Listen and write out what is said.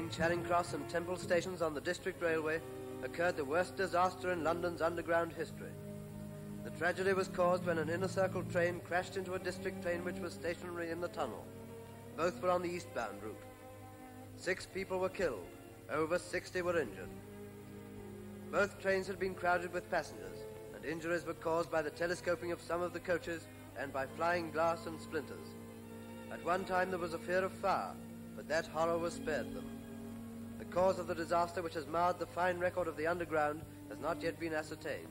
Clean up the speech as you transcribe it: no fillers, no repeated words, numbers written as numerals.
between Charing Cross and Temple Stations on the District Railway occurred the worst disaster in London's underground history. The tragedy was caused when an inner circle train crashed into a district train which was stationary in the tunnel. Both were on the eastbound route. 6 people were killed, over 60 were injured. Both trains had been crowded with passengers, and injuries were caused by the telescoping of some of the coaches and by flying glass and splinters. At one time there was a fear of fire, but that horror was spared them. The cause of the disaster, which has marred the fine record of the Underground, has not yet been ascertained.